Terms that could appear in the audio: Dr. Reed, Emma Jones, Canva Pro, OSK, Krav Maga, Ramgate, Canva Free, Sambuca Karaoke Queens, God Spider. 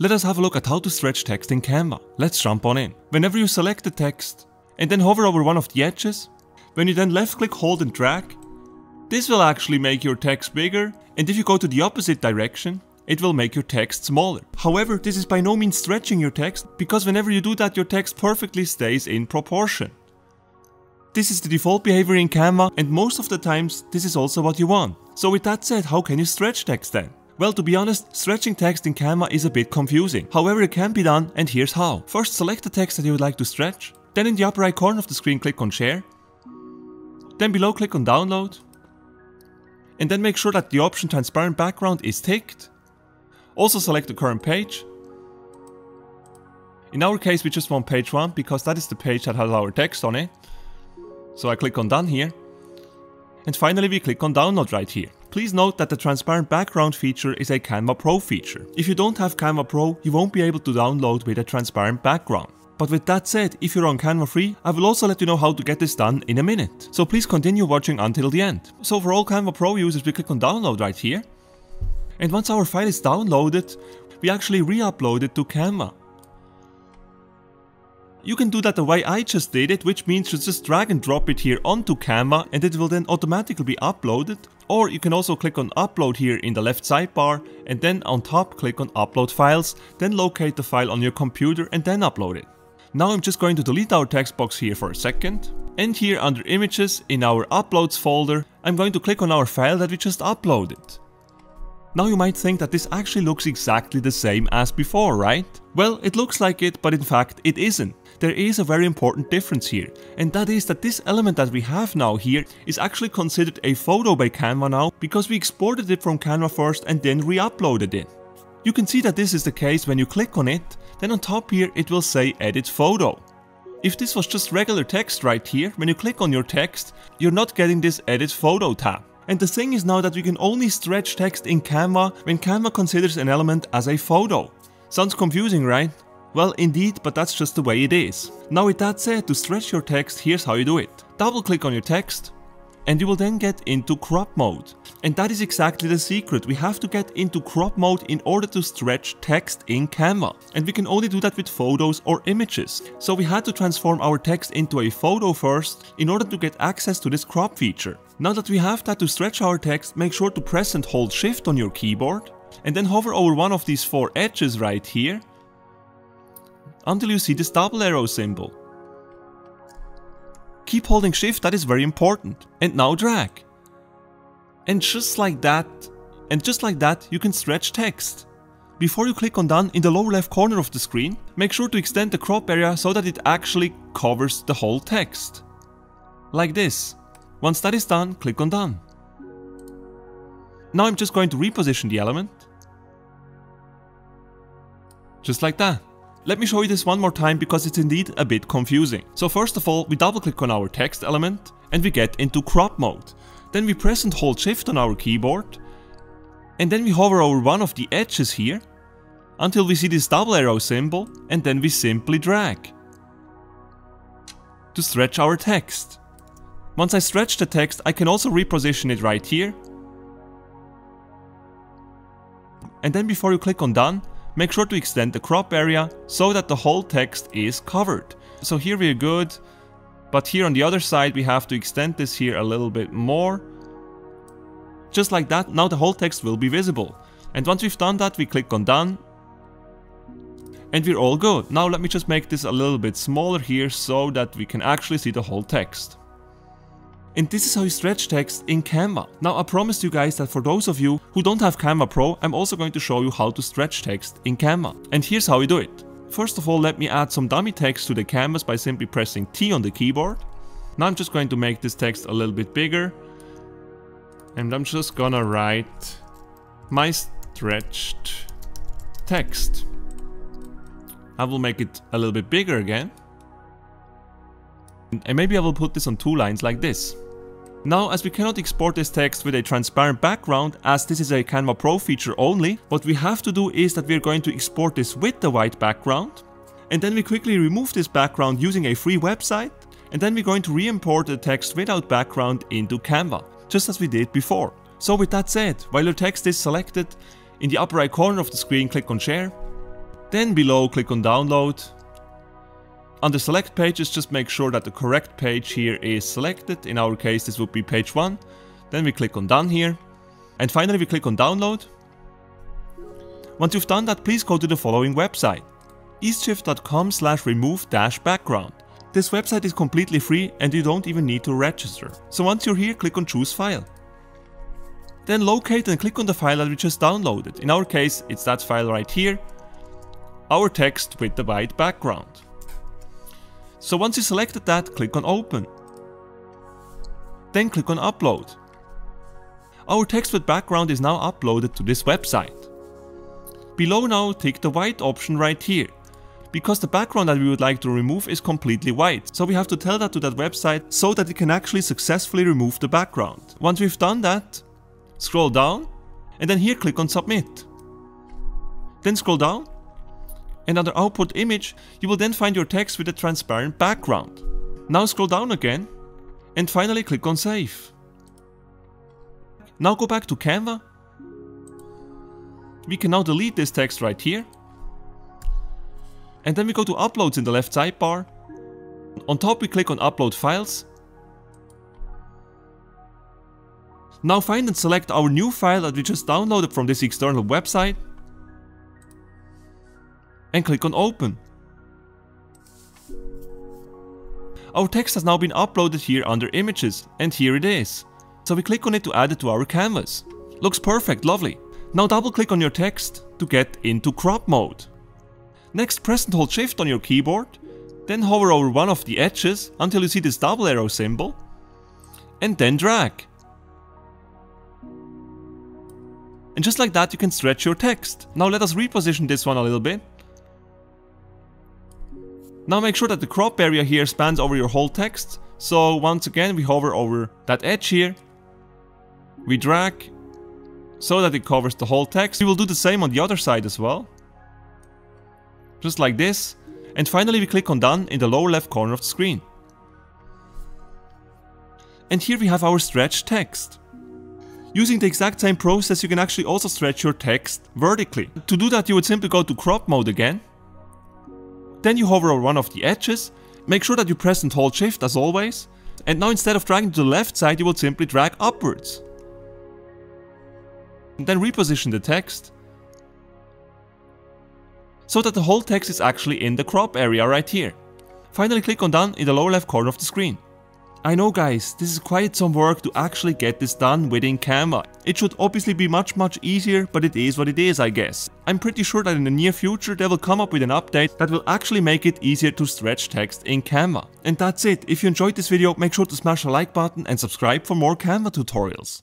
Let us have a look at how to stretch text in Canva. Let's jump on in. Whenever you select the text and then hover over one of the edges, when you then left click, hold and drag, this will actually make your text bigger, and if you go to the opposite direction, it will make your text smaller. However, this is by no means stretching your text, because whenever you do that, your text perfectly stays in proportion. This is the default behavior in Canva, and most of the times, this is also what you want. So with that said, how can you stretch text then? Well, to be honest, stretching text in Canva is a bit confusing. However, it can be done, and here's how. First, select the text that you would like to stretch. Then in the upper right corner of the screen, click on Share. Then below, click on Download. And then make sure that the option Transparent Background is ticked. Also select the current page. In our case, we just want page 1 because that is the page that has our text on it. So I click on Done here. And finally we click on Download right here. Please note that the transparent background feature is a Canva Pro feature. If you don't have Canva Pro, you won't be able to download with a transparent background. But with that said, if you're on Canva Free, I will also let you know how to get this done in a minute. So please continue watching until the end. So for all Canva Pro users, we click on Download right here. And once our file is downloaded, we actually re-upload it to Canva. You can do that the way I just did it, which means you just drag and drop it here onto Canva and it will then automatically be uploaded. Or you can also click on Upload here in the left sidebar and then on top click on Upload Files, then locate the file on your computer and then upload it. Now I'm just going to delete our text box here for a second. And here under Images in our Uploads folder, I'm going to click on our file that we just uploaded. Now you might think that this actually looks exactly the same as before, right? Well, it looks like it, but in fact it isn't. There is a very important difference here, and that is that this element that we have now here is actually considered a photo by Canva now, because we exported it from Canva first and then re-uploaded it. You can see that this is the case when you click on it, then on top here it will say Edit Photo. If this was just regular text right here, when you click on your text, you're not getting this Edit Photo tab. And the thing is now that we can only stretch text in Canva when Canva considers an element as a photo. Sounds confusing, right? Well, indeed, but that's just the way it is. Now with that said, to stretch your text, here's how you do it. Double click on your text and you will then get into crop mode. And that is exactly the secret. We have to get into crop mode in order to stretch text in Canva. And we can only do that with photos or images. So we had to transform our text into a photo first in order to get access to this crop feature. Now that we have that, to stretch our text, make sure to press and hold Shift on your keyboard and then hover over one of these 4 edges right here until you see this double arrow symbol. Keep holding Shift, that is very important. And now drag. And just like that, you can stretch text. Before you click on Done, in the lower left corner of the screen, make sure to extend the crop area so that it actually covers the whole text. Like this. Once that is done, click on Done. Now I'm just going to reposition the element. Just like that. Let me show you this one more time because it's indeed a bit confusing. So first of all, we double click on our text element and we get into crop mode. Then we press and hold Shift on our keyboard and then we hover over one of the edges here until we see this double arrow symbol and then we simply drag to stretch our text. Once I stretch the text, I can also reposition it right here. And then before you click on Done, make sure to extend the crop area so that the whole text is covered. So here we are good, but here on the other side we have to extend this here a little bit more. Just like that, now the whole text will be visible. And once we've done that, we click on Done. And we're all good. Now let me just make this a little bit smaller here so that we can actually see the whole text. And this is how you stretch text in Canva. Now I promised you guys that for those of you who don't have Canva Pro, I'm also going to show you how to stretch text in Canva. And here's how you do it. First of all, let me add some dummy text to the canvas by simply pressing T on the keyboard. Now I'm just going to make this text a little bit bigger. And I'm just gonna write my stretched text. I will make it a little bit bigger again. And maybe I will put this on 2 lines like this. Now, as we cannot export this text with a transparent background, as this is a Canva Pro feature only, what we have to do is that we are going to export this with the white background, and then we quickly remove this background using a free website, and then we're going to re-import the text without background into Canva, just as we did before. So with that said, while your text is selected, in the upper right corner of the screen, click on Share, Then below, click on download. Under select pages, just make sure that the correct page here is selected. In our case, this would be page 1. Then we click on done here. And finally, we click on download. Once you've done that, please go to the following website, eastshift.com/remove-background. This website is completely free and you don't even need to register. So once you're here, click on choose file. Then locate and click on the file that we just downloaded. In our case, it's that file right here, our text with the white background. So once you selected that, click on open. Then click on upload. Our text with background is now uploaded to this website. Below now, tick the white option right here, because the background that we would like to remove is completely white. So we have to tell that to that website so that it can actually successfully remove the background. Once we've done that, scroll down and then here click on submit. Then scroll down and under output image, you will then find your text with a transparent background. Now scroll down again and finally click on save. Now go back to Canva. We can now delete this text right here. And then we go to uploads in the left sidebar. On top we click on upload files. Now find and select our new file that we just downloaded from this external website. And click on open. Our text has now been uploaded here under images, and here it is. So we click on it to add it to our canvas. Looks perfect, lovely. Now double click on your text to get into crop mode. Next, press and hold shift on your keyboard, then hover over one of the edges until you see this double arrow symbol, and then drag. And just like that you can stretch your text. Now let us reposition this one a little bit. Now make sure that the crop area here spans over your whole text, so once again we hover over that edge here, we drag, so that it covers the whole text. We will do the same on the other side as well, just like this, and finally we click on done in the lower left corner of the screen. And here we have our stretched text. Using the exact same process, you can actually also stretch your text vertically. To do that, you would simply go to crop mode again, then you hover over one of the edges, make sure that you press and hold shift as always, and now instead of dragging to the left side, you will simply drag upwards. And then reposition the text, so that the whole text is actually in the crop area right here. Finally click on done in the lower left corner of the screen. I know guys, this is quite some work to actually get this done within Canva. It should obviously be much easier, but it is what it is I guess. I'm pretty sure that in the near future they will come up with an update that will actually make it easier to stretch text in Canva. And that's it. If you enjoyed this video, make sure to smash the like button and subscribe for more Canva tutorials.